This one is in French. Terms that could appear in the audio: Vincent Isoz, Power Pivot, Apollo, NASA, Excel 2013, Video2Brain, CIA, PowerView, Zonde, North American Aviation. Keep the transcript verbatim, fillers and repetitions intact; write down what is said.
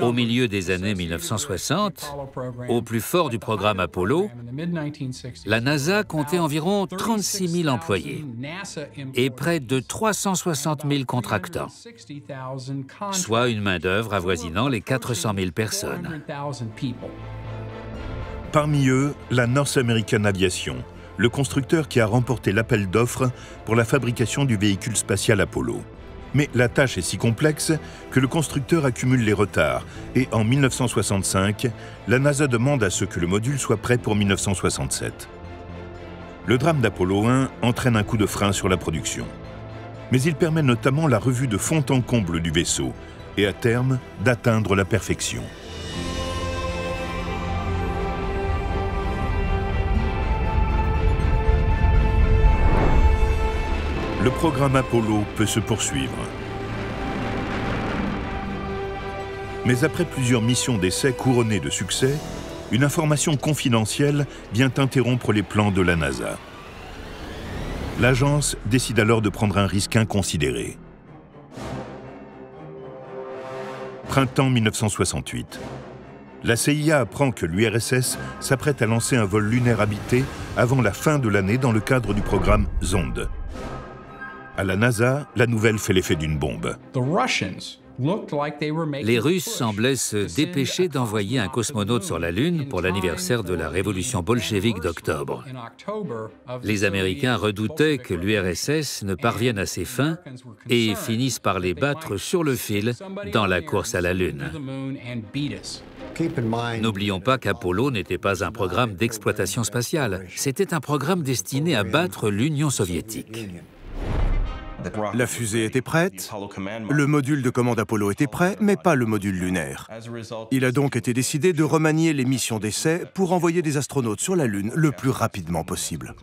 Au milieu des années mille neuf cent soixante, au plus fort du programme Apollo, la NASA comptait environ trente-six mille employés et près de trois cent soixante mille contractants, soit une main-d'œuvre avoisinant les quatre cent mille personnes. Parmi eux, la North American Aviation, le constructeur qui a remporté l'appel d'offres pour la fabrication du véhicule spatial Apollo. Mais la tâche est si complexe que le constructeur accumule les retards et en mille neuf cent soixante-cinq, la NASA demande à ce que le module soit prêt pour mille neuf cent soixante-sept. Le drame d'Apollo un entraîne un coup de frein sur la production. Mais il permet notamment la revue de fond en comble du vaisseau et à terme d'atteindre la perfection. Le programme Apollo peut se poursuivre. Mais après plusieurs missions d'essai couronnées de succès, une information confidentielle vient interrompre les plans de la NASA. L'agence décide alors de prendre un risque inconsidéré. Printemps mille neuf cent soixante-huit. La C I A apprend que l'U R S S s'apprête à lancer un vol lunaire habité avant la fin de l'année dans le cadre du programme Zonde. À la NASA, la nouvelle fait l'effet d'une bombe. Les Russes semblaient se dépêcher d'envoyer un cosmonaute sur la Lune pour l'anniversaire de la révolution bolchevique d'octobre. Les Américains redoutaient que l'U R S S ne parvienne à ses fins et finissent par les battre sur le fil dans la course à la Lune. N'oublions pas qu'Apollo n'était pas un programme d'exploitation spatiale, c'était un programme destiné à battre l'Union soviétique. La fusée était prête, le module de commande Apollo était prêt, mais pas le module lunaire. Il a donc été décidé de remanier les missions d'essai pour envoyer des astronautes sur la Lune le plus rapidement possible.